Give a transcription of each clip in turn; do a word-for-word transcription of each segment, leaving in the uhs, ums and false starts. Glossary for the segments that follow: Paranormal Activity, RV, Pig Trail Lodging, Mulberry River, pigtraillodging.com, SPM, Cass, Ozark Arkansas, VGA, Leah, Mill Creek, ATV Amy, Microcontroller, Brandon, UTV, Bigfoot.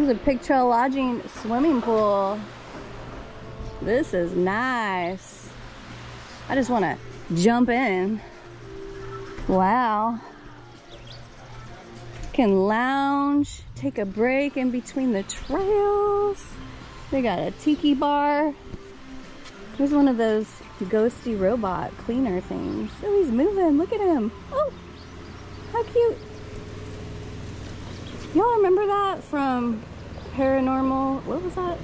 This is a Pig Trail Lodging swimming pool. This is nice. I just want to jump in. Wow. Can lounge, take a break in between the trails. They got a tiki bar. Here's one of those ghosty robot cleaner things. Oh, he's moving. Look at him. Oh, how cute. Y'all remember that from Paranormal? What was that?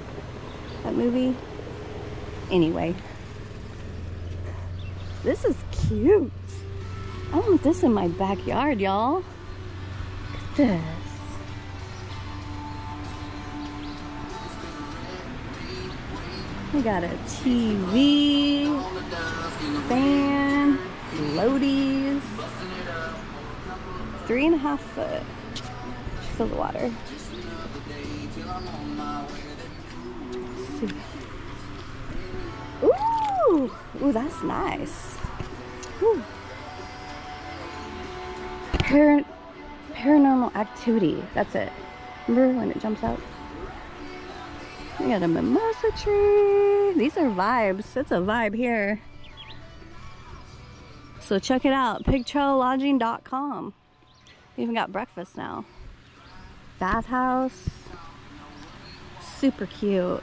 That movie? Anyway. This is cute. I want this in my backyard, y'all. Look at this. We got a T V, fan, floaties, three and a half foot. Fill the water. Ooh, ooh, that's nice. Ooh. Par Paranormal Activity. That's it. Remember when it jumps out? We got a mimosa tree. These are vibes. It's a vibe here. So check it out. pig trail lodging dot com. We even got breakfast now. Bathhouse. Super cute.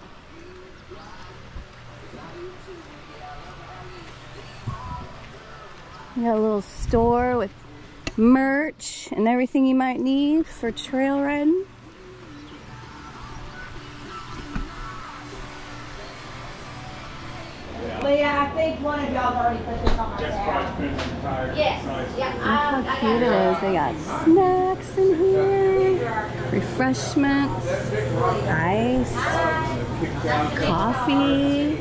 We got a little store with merch and everything you might need for trail riding. Leah, I think one of y'all already put this on my tab. Yes. Yeah. I, Look how cute I got it is. They got snacks in here, refreshments, ice, coffee,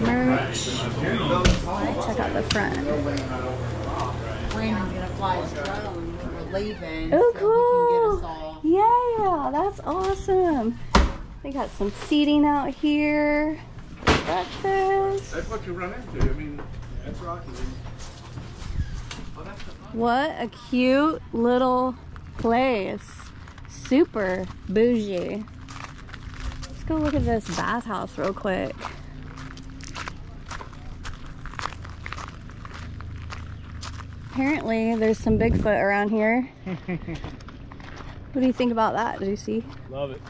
merch. Right, check out the front. Brandon's gonna fly his drone when we're leaving. Oh, cool! Yeah, that's awesome. They got some seating out here. Breakfast. That's what you run into. I mean, that's rocky. Oh, that's what a cute little place. Super bougie. Let's go look at this bathhouse real quick. Apparently, there's some Bigfoot around here. What do you think about that, Lucy? Love it.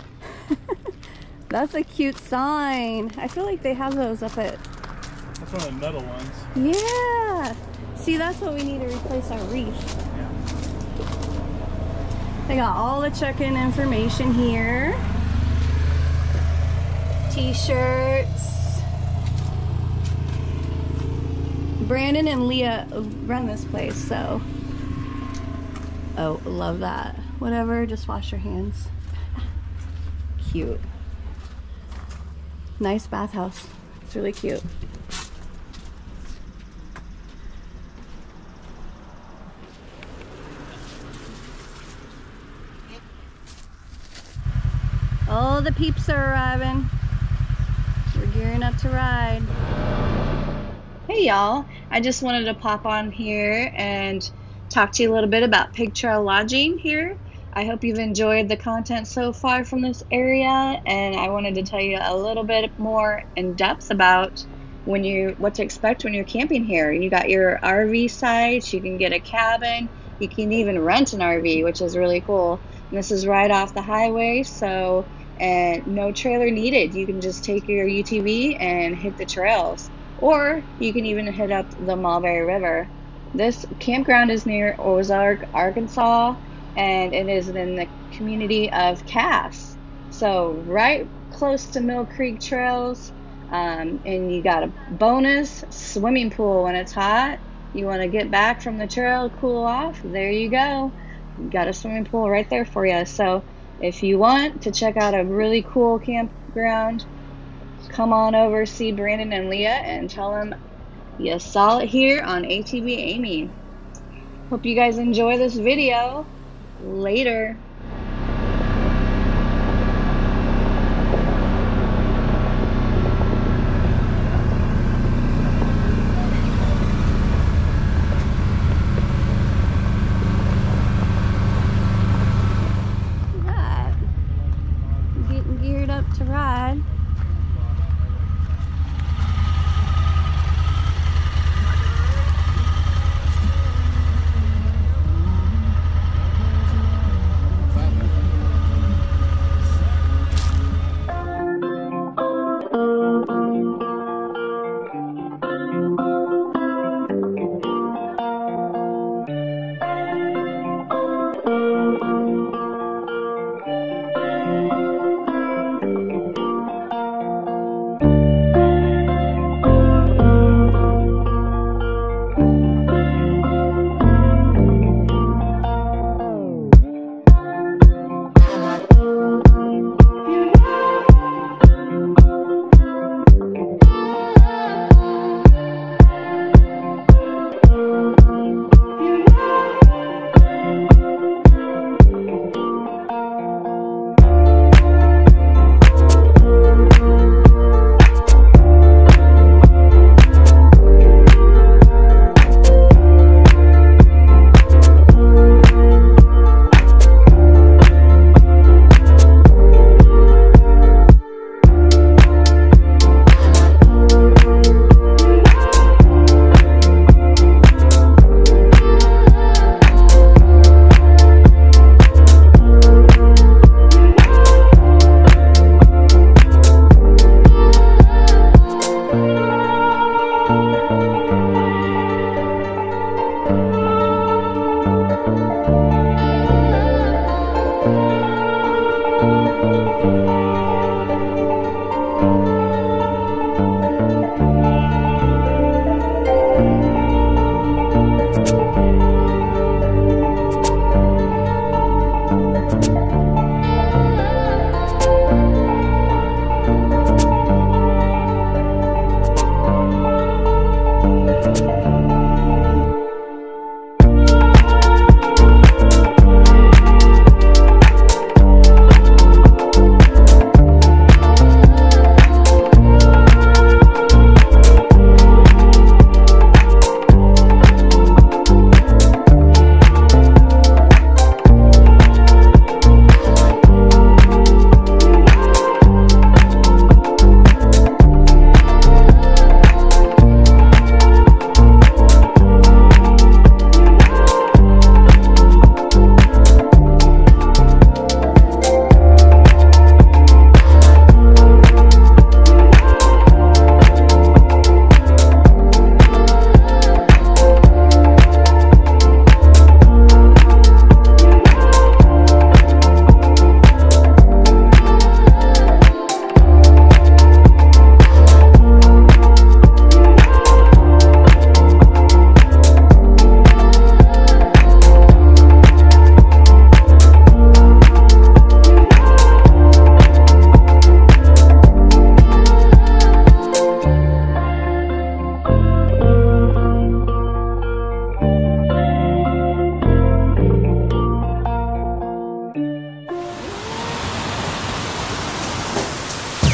That's a cute sign. I feel like they have those up at... That's one of the metal ones. Yeah! See, that's what we need to replace our reef. Yeah. They got all the check-in information here. T-shirts. Brandon and Leah run this place, so... Oh, love that. Whatever, just wash your hands. Cute. Nice bathhouse. It's really cute. All the peeps are arriving. We're gearing up to ride. Hey y'all, I just wanted to pop on here and talk to you a little bit about Pig Trail Lodging here. I hope you've enjoyed the content so far from this area, and I wanted to tell you a little bit more in depth about when you what to expect when you're camping here. You got your R V sites, you can get a cabin, you can even rent an R V, which is really cool. And this is right off the highway, so and no trailer needed. You can just take your U T V and hit the trails, or you can even hit up the Mulberry River. This campground is near Ozark, Arkansas, and it is in the community of Cass, so right close to Mill Creek trails, um, and you got a bonus swimming pool when it's hot. You want to get back from the trail, cool off, there you go. You got a swimming pool right there for you. So if you want to check out a really cool campground, come on over, see Brandon and Leah, and tell them you saw it here on A T V Amy. Hope you guys enjoy this video. Later.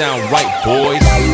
Sound right, boys.